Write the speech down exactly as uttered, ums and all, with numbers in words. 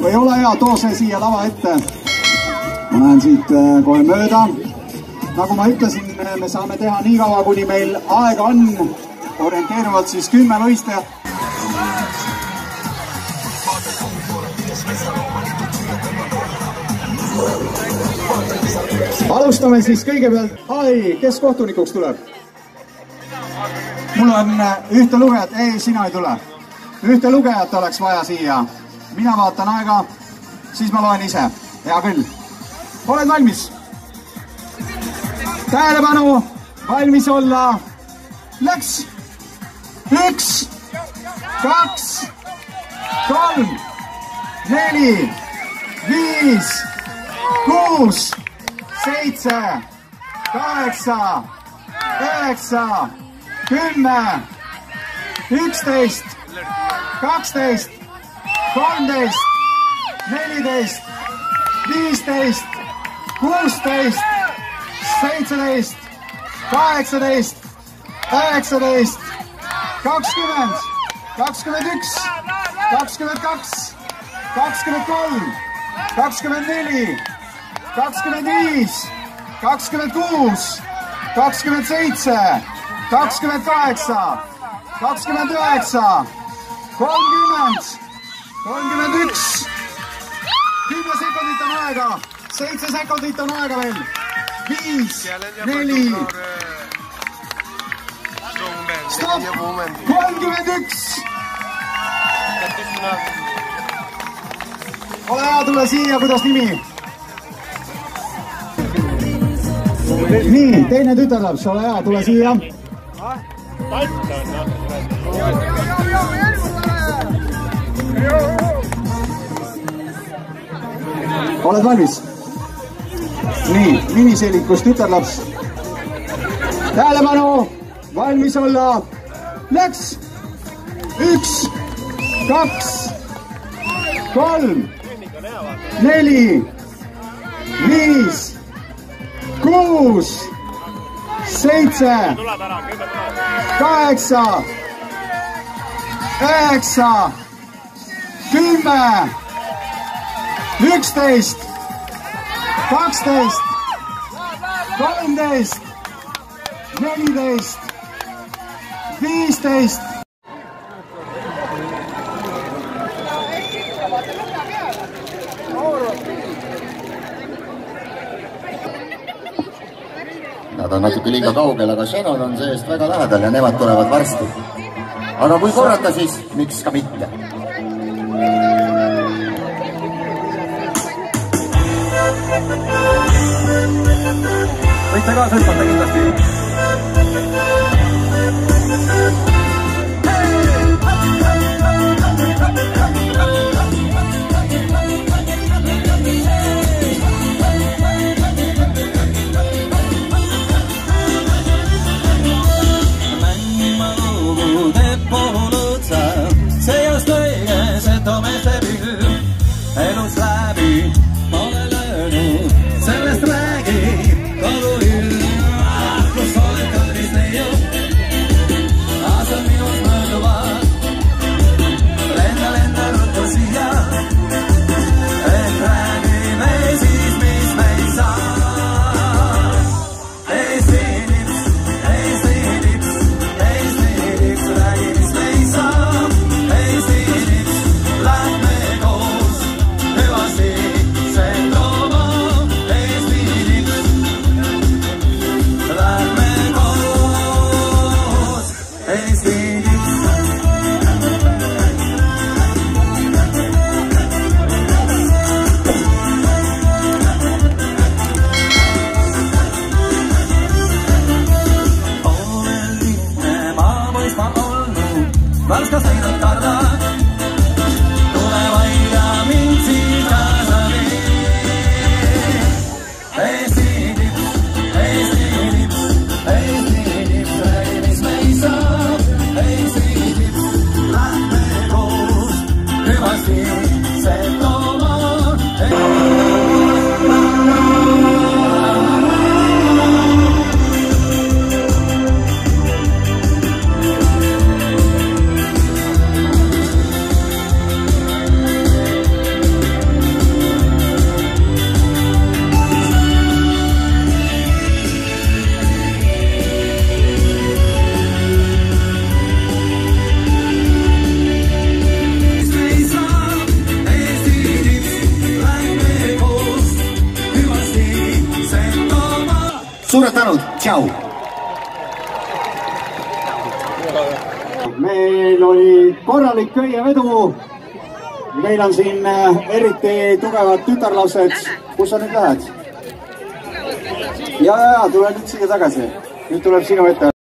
Kui ei ole hea, too see siia lava ette. Ma lähen siit kohe mööda. Nagu ma ütlesin, me saame teha nii kaua, kuni meil aega on. Orienteeruvalt siis kümme võistajat. Alustame siis kõigepealt. Ai, kes kohtunikuks tuleb? Mul on ühte lugejat. Ei, sina ei tule. Ühte lugejat oleks vaja siia. Mina vaatan aega, siis ma loen ise. Hea küll. Oled valmis? Tähelepanu, valmis olla. Läks! Üks, kaks, kolm, neli, viis, kuus, seitse, kaheksa, üheksa, kümme, üksteist, kaksteist, kolmteist, neliteist, viisteist, kuusteist, seitseteist, kaheksateist, üheksateist, kakskümmend, kakskümmend üks, kakskümmend kaks, kakskümmend kolm, kakskümmend neli, kakskümmend viis, kakskümmend kuus, kakskümmend seitse, kakskümmend kaheksa, kakskümmend üheksa, kolmkümmend. kolmkümmend üks, kümme sekundit on aega, seitse sekundit on aega veel, viis, neli, stopp, kolmkümmend üks. Ole hea, tule siia, kuidas nimi? Nii, teine tütarlaps, ole hea, tule siia. Oled valmis? Nii, miniseelikus tütarlaps. Tähelepanu, valmis olla. Läks! Üks, kaks, kolm, neli, viis, kuus, seitse, kaheksa, üheksa, kümme, üksteist, kaksteist, kolmteist, neliteist, viisteist. Nad on natuke liiga kaugel, aga Shannon on sellest väga lähedal ja nemad tulevad varsti. Aga kui korrata, siis miks ka mitte? Võite ka sõlmata kindlasti. Mängima lugude pool otsa, see on kõige, see toome see püü, elus läbi. suured tänud, tšau! Meil oli korralik köievedu. Meil on siin eriti tugevad tütarlapsed. Kus sa nüüd lähed? Ja, ja, ja, tule nüüd siia tagasi. Nüüd tuleb sinu ette.